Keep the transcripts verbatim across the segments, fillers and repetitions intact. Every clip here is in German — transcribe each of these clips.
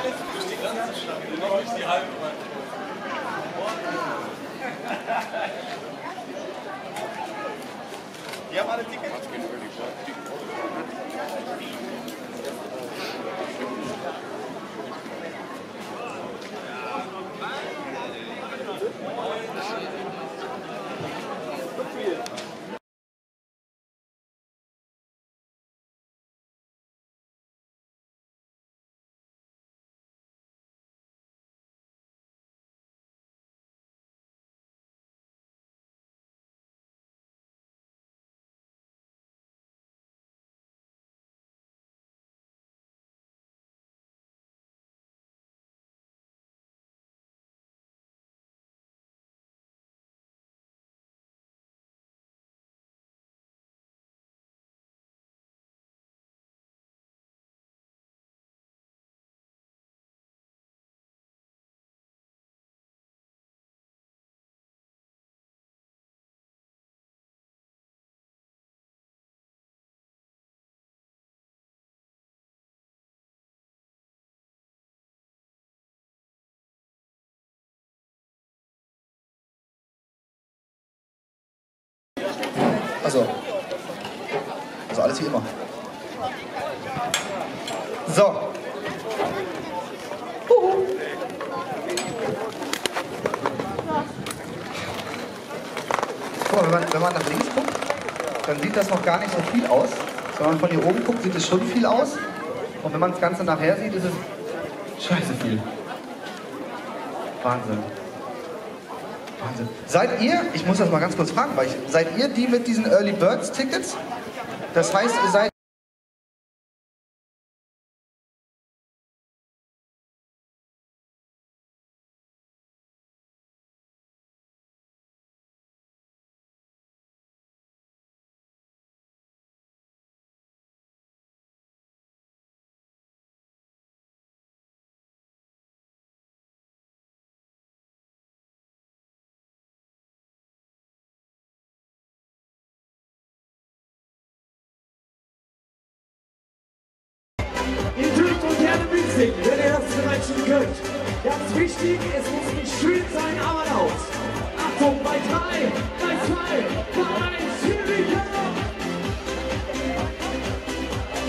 Alles durch die ganze Stadt, noch durch die halbe Mannschaft. Die haben alle Tickets? Also, also alles wie immer. So. Uhu. Guck mal, wenn man, wenn man nach links guckt, dann sieht das noch gar nicht so viel aus. Wenn man von hier oben guckt, sieht es schon viel aus. Und wenn man das Ganze nachher sieht, ist es scheiße viel. Wahnsinn. Wahnsinn. Seid ihr, ich muss das mal ganz kurz fragen, weil ich, seid ihr die mit diesen Early Birds Tickets? Das heißt, ihr seid... Ihr dürft und gerne mitsingen, wenn ihr das vielleicht schon könnt. Ganz wichtig, es muss nicht schön sein, aber laut. Achtung, bei drei, bei zwei, bei eins, für die Kinder!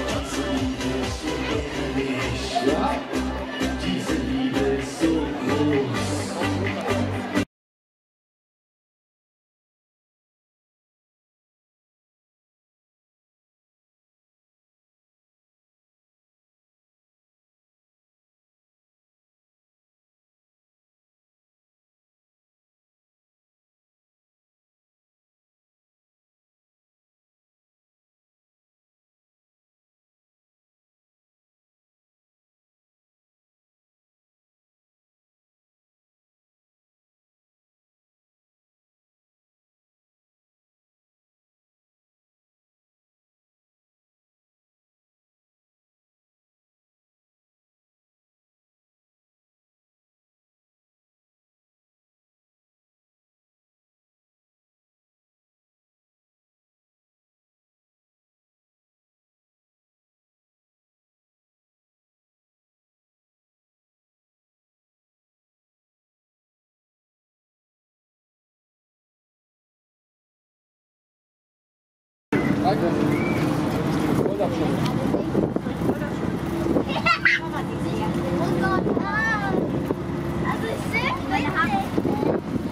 Dazu bist du ehrlich, ja? Diese Liebe ist so groß.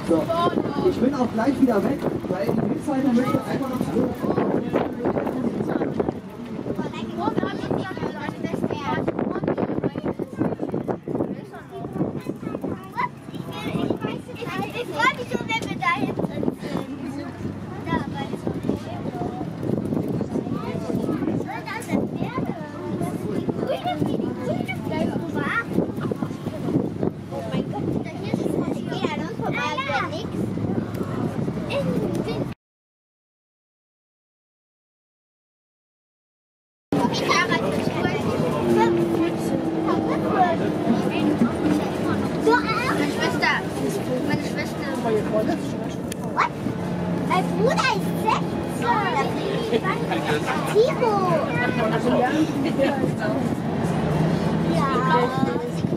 So, ich bin auch gleich wieder weg, weil die Hilfsleiter möchte einfach noch zurück. Ich freue mich schon, wenn wir da hinten sind. Timo! Ja.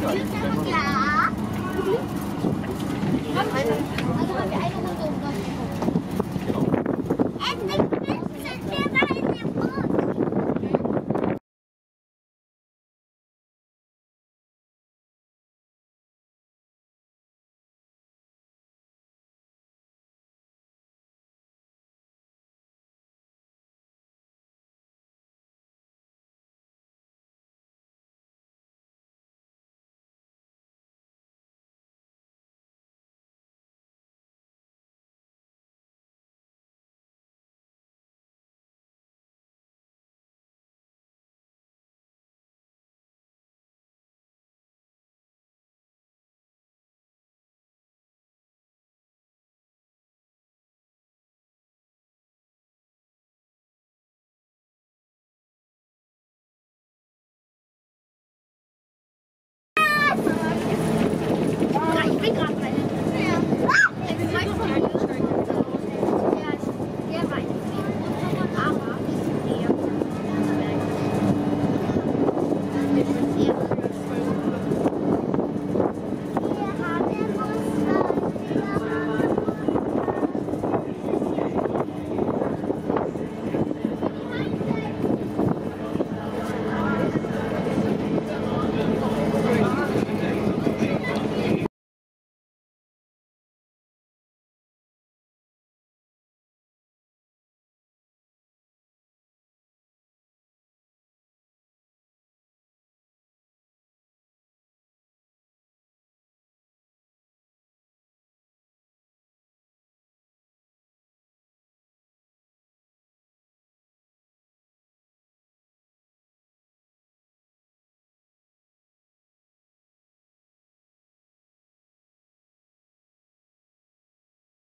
Thank you.